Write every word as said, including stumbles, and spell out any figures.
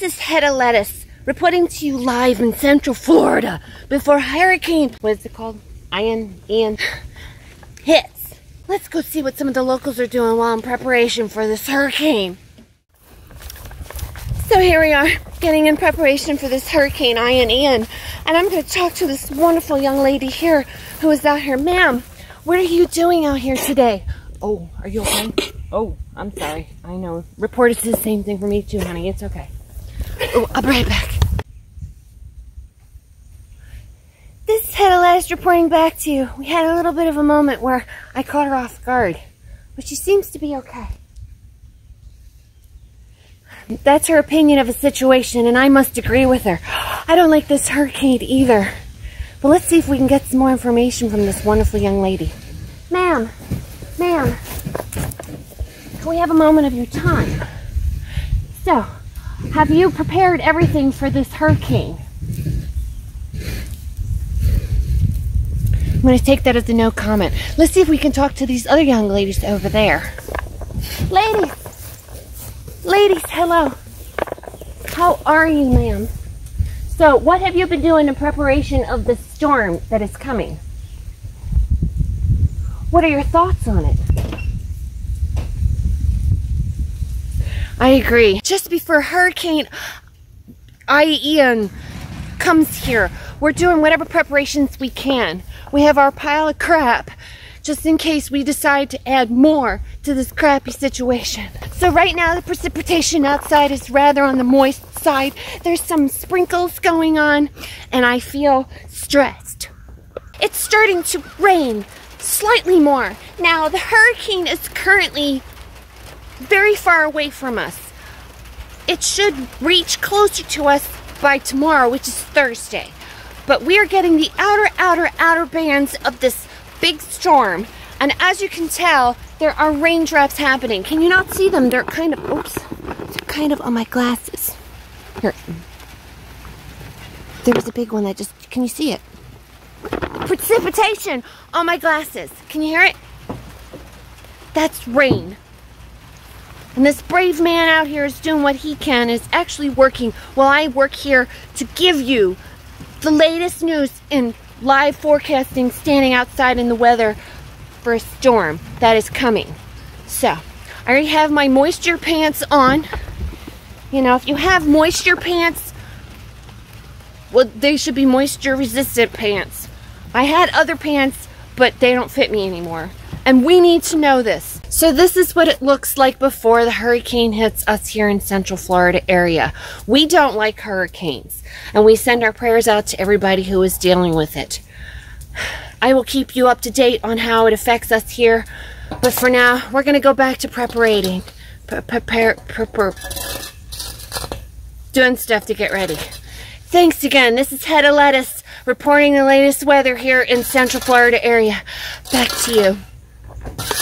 This is Hetta Lettis reporting to you live in Central Florida before Hurricane, what is it called? Ian, Ian, hits. Let's go see what some of the locals are doing while in preparation for this hurricane. So here we are, getting in preparation for this Hurricane Ian, Ian. And I'm gonna talk to this wonderful young lady here who is out here. Ma'am, what are you doing out here today? Oh, are you okay? Oh, I'm sorry. I know. Report is the same thing for me too, honey. It's okay. Oh, I'll be right back. This is Hetta Lettis reporting back to you. We had a little bit of a moment where I caught her off guard, but she seems to be okay. That's her opinion of a situation, and I must agree with her. I don't like this hurricane either. But let's see if we can get some more information from this wonderful young lady. Ma'am, ma'am, can we have a moment of your time? So, have you prepared everything for this hurricane? I'm going to take that as a no comment. Let's see if we can talk to these other young ladies over there. Ladies! Ladies, hello. How are you, ma'am? So, what have you been doing in preparation of the storm that is coming? What are your thoughts on it? I agree. Just before Hurricane Ian comes here, we're doing whatever preparations we can. We have our pile of crap, just in case we decide to add more to this crappy situation. So right now the precipitation outside is rather on the moist side. There's some sprinkles going on and I feel stressed. It's starting to rain slightly more. Now the hurricane is currently very far away from us. It should reach closer to us by tomorrow, which is Thursday. But we are getting the outer, outer, outer bands of this big storm, and as you can tell, there are raindrops happening. Can you not see them? They're kind of, oops, they're kind of on my glasses. Here, there was a big one that just, can you see it? Precipitation on my glasses. Can you hear it? That's rain. And this brave man out here is doing what he can, is actually working while I work here to give you the latest news in live forecasting, standing outside in the weather for a storm that is coming. So, I already have my moisture pants on. You know, if you have moisture pants, well, they should be moisture resistant pants. I had other pants, but they don't fit me anymore. And we need to know this. So this is what it looks like before the hurricane hits us here in Central Florida area. We don't like hurricanes, and we send our prayers out to everybody who is dealing with it. I will keep you up to date on how it affects us here, but for now, we're going to go back to preparing, prepare, prepare, doing stuff to get ready. Thanks again. This is Hetta Lettis reporting the latest weather here in Central Florida area. Back to you.